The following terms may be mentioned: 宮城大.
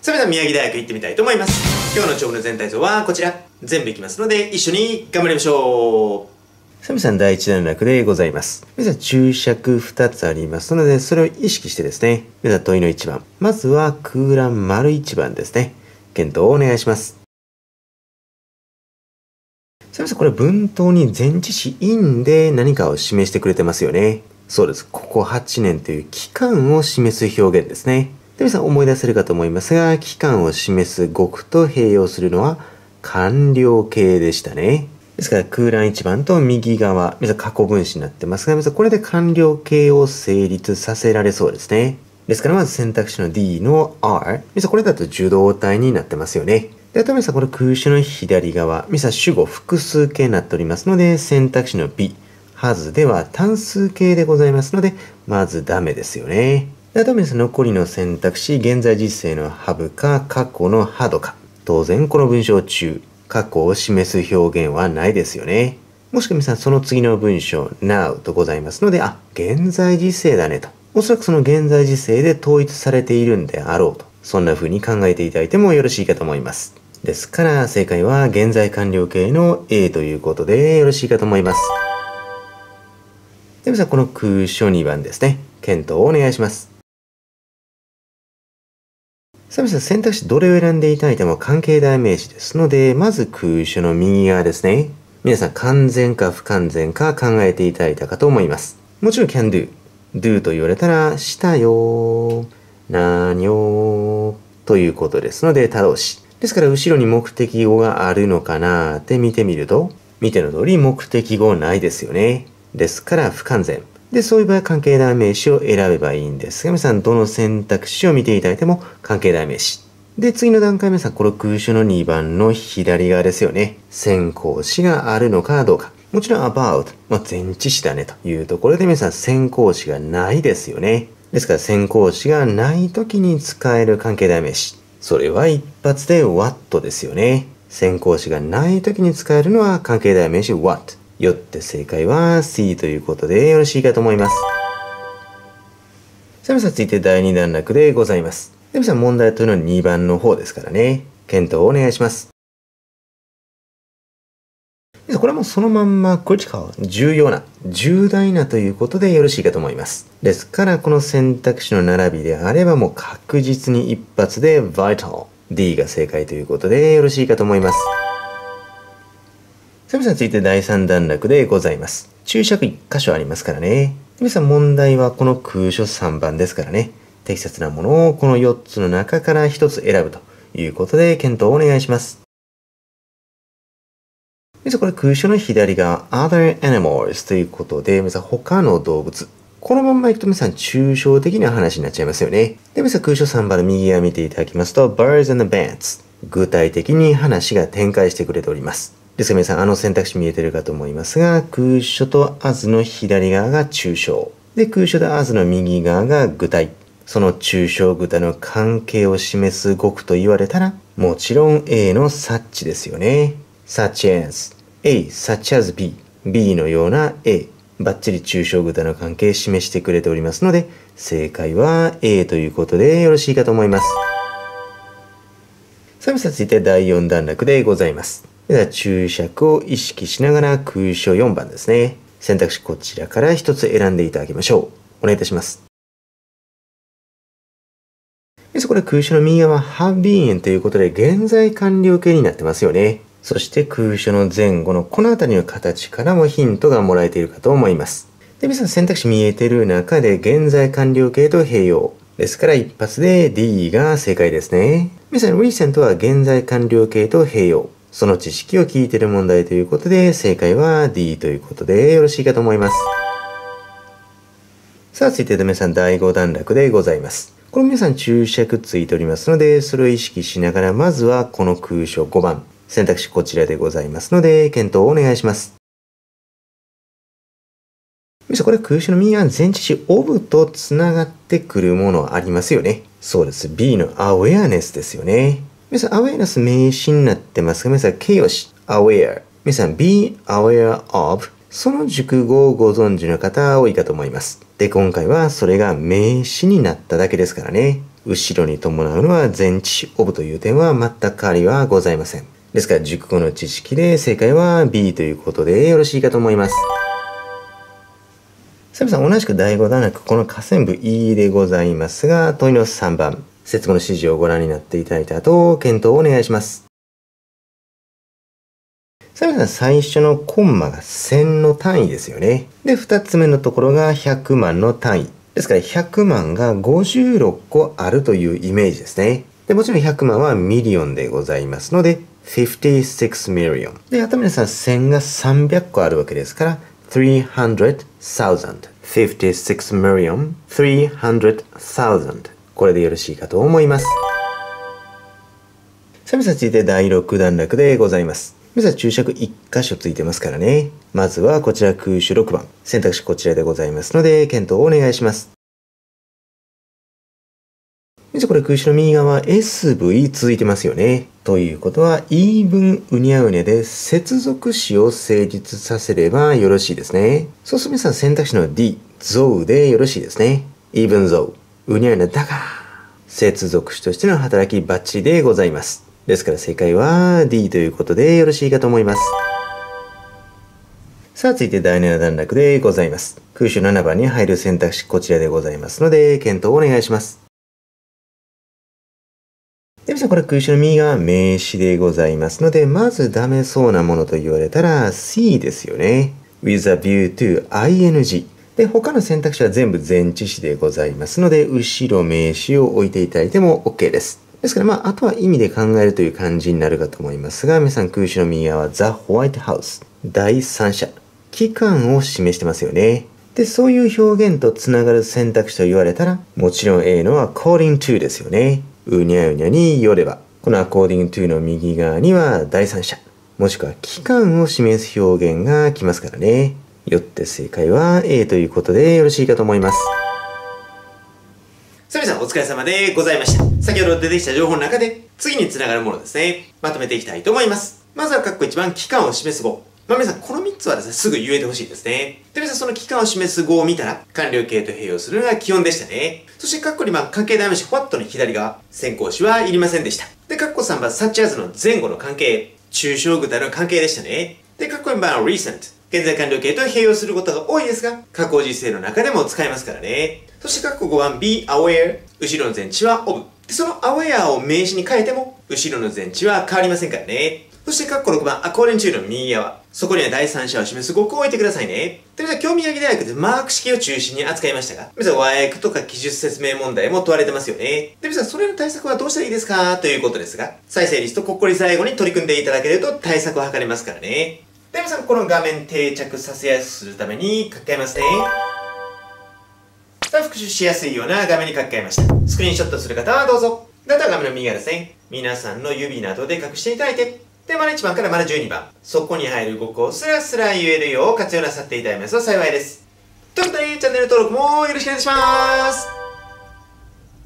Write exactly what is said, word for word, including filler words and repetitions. それでは宮城大学行ってみたいと思います。今日の長文の全体像はこちら、全部いきますので一緒に頑張りましょう。サミさんだいいち段落でございます。まずは注釈ふたつありますので、それを意識してですね。まずは問いのいちばん。まずは空欄丸いちばんですね。検討をお願いします。サミさん、これ文頭に前置詞 in で何かを示してくれてますよね。そうです。ここはちねんという期間を示す表現ですね。皆さん思い出せるかと思いますが、期間を示す語句と併用するのは完了形でしたね。ですから空欄いちばんと右側、皆さん過去分詞になってますが、皆さんこれで完了形を成立させられそうですね。ですからまず選択肢の D の R、皆さんこれだと受動体になってますよね。で、あと皆さんこの空詞の左側、皆さん主語複数形になっておりますので、選択肢の B、はずでは単数形でございますので、まずダメですよね。で、あと皆さん残りの選択肢、現在実勢のハブか過去のハドか、当然この文章中、過去を示す表現はないですよね。もしくは皆さんその次の文章 now とございますので、あ、現在実勢だねと。おそらくその現在実勢で統一されているんであろうと。そんな風に考えていただいてもよろしいかと思います。ですから正解は現在完了形の A ということでよろしいかと思います。では皆さんこの空書にばんですね。検討をお願いします。さあ皆さん選択肢どれを選んでいただいても関係代名詞ですので、まず空書の右側ですね。皆さん完全か不完全か考えていただいたかと思います。もちろん can do。do と言われたら、したよー、なーにょーということですので、他動詞。ですから後ろに目的語があるのかなーって見てみると、見ての通り目的語ないですよね。ですから不完全。で、そういう場合は関係代名詞を選べばいいんですが、皆さんどの選択肢を見ていただいても関係代名詞。で、次の段階、皆さん、この空書のにばんの左側ですよね。先行詞があるのかどうか。もちろん about、まあ、前置詞だねというところで、皆さん先行詞がないですよね。ですから先行詞がない時に使える関係代名詞。それは一発で what ですよね。先行詞がない時に使えるのは関係代名詞 what。よって正解は C ということでよろしいかと思います。さあ皆さん続いてだいに段落でございます。皆さん問題というのはにばんの方ですからね。検討をお願いします。これはもうそのまんま critical、重要な、重大なということでよろしいかと思います。ですからこの選択肢の並びであればもう確実に一発で vital、D が正解ということでよろしいかと思います。さあ皆さん続いてだいさん段落でございます。注釈いっ箇所ありますからね。皆さん問題はこの空書さんばんですからね。適切なものをこのよっつの中からひとつ選ぶということで検討をお願いします。皆さんこれ空書の左側 other animals ということで、皆さん他の動物。このまんまいくと皆さん抽象的な話になっちゃいますよね。で、皆さん空書さんばんの右側見ていただきますと birds and bands。具体的に話が展開してくれております。ですから皆さん、あの選択肢見えてるかと思いますが、空書と as の左側が抽象。で、空書と as の右側が具体。その抽象具体の関係を示す語句と言われたら、もちろん A の such ですよね。such as。A、such as B。B のような A。バッチリ抽象具体の関係を示してくれておりますので、正解は A ということでよろしいかと思います。さあ皆さん、続いてだいよん段落でございます。では注釈を意識しながら空書よんばんですね。選択肢こちらから一つ選んでいただきましょう。お願いいたします。そこで空書の右側は have been ということで現在完了形になってますよね。そして空書の前後のこの辺りの形からもヒントがもらえているかと思います。で、皆さん選択肢見えている中で現在完了形と併用。ですから一発で D が正解ですね。皆さん recent は現在完了形と併用。その知識を聞いている問題ということで、正解は D ということでよろしいかと思います。さあ、続いて皆さんだいご段落でございます。これ皆さん注釈ついておりますので、それを意識しながら、まずはこの空書ごばん。選択肢こちらでございますので、検討をお願いします。皆さん、これ空書の右側前置詞 of とつながってくるものありますよね。そうです。B の awareness ですよね。皆さん、アウェイネス名詞になってますが、皆さん、形容詞、aware。皆さん、be aware of。その熟語をご存知の方、多いかと思います。で、今回はそれが名詞になっただけですからね。後ろに伴うのは前置オブという点は全く変わりはございません。ですから熟語の知識で正解は ビー ということでよろしいかと思います。久々同じくだいご段落、この下線部 イー でございますが、問いのさんばん、節語の指示をご覧になっていただいた後、検討をお願いします。久々最初のコンマがせんの単位ですよね。で、ふたつめのところがひゃくまんの単位。ですからひゃくまんがごじゅうろっこあるというイメージですね。で、もちろんひゃくまんはミリオンでございますので、ごじゅうろくミリオン。で、あと皆さんせんがさんびゃっこあるわけですから、さんびゃくせん。ごじゅうろくミリオン、さんびゃくせん。これでよろしいかと思います。さあ、皆さん続いてだいろく段落でございます。皆さん注釈いっ箇所ついてますからね。まずはこちら空手ろくばん。選択肢こちらでございますので、検討をお願いします。皆さんこれ空手の右側 エスブイ 続いてますよね。ということは、言い分うにゃうにゃで接続詞を成立させればよろしいですね。そうすると皆さん選択肢の ディー、ゾウでよろしいですね。言い分ゾウ、うにゃうにゃだから、接続詞としての働きバッチリでございます。ですから正解は ディー ということでよろしいかと思います。さあ続いてだいなな段落でございます。空手ななばんに入る選択肢こちらでございますので、検討をお願いします。で、皆さんこれ空手の右側名詞でございますので、まずダメそうなものと言われたら シー ですよね。with a view to アイエヌジー。で、他の選択肢は全部前置詞でございますので、後ろ名詞を置いていただいても OK です。ですから、まあ、あとは意味で考えるという感じになるかと思いますが、皆さん空手の右側は The White House。第三者。機関を示してますよね。で、そういう表現とつながる選択肢と言われたら、もちろん A のは according to ですよね。うにゃうにゃによれば、この according to の右側には第三者、もしくは機関を示す表現が来ますからね。よって正解は A ということでよろしいかと思います。さあ皆さんお疲れ様でございました。先ほど出てきた情報の中で、次につながるものですね。まとめていきたいと思います。まずは括弧いちばん、機関を示す語。まあ皆さん、このみっつはですね、すぐ言えてほしいですね。で、皆さんその期間を示す語を見たら、完了形と併用するのが基本でしたね。そして、カッコにばん、関係代名詞、what の左側、先行詞はいりませんでした。で、カッコさんばん、such as の前後の関係、抽象具体の関係でしたね。で、カッコよんばん、recent。現在完了形と併用することが多いですが、過去時制の中でも使えますからね。そして、カッコごばん、be aware。後ろの前置は of。で、その aware を名詞に変えても、後ろの前置は変わりませんからね。そして、カッコろくばん、according to の右側。そこには第三者を示す語句を置いてくださいね。で、皆さん、興味やぎ大学でマーク式を中心に扱いましたが、皆さん、和訳とか記述説明問題も問われてますよね。で、皆さん、それの対策はどうしたらいいですかということですが、再生リスト、こっこり最後に取り組んでいただけると対策を図れますからね。で、皆さん、この画面定着させやすくするために書き換えますね。さあ、復習しやすいような画面に書き換えました。スクリーンショットする方はどうぞ。あとは画面の右側ですね。皆さんの指などで隠していただいて、で、まるいちばんからまるじゅうにばん。そこに入る語句をスラスラ言えるよう活用なさっていただけますと幸いです。ということで、チャンネル登録もよろしくお願いします。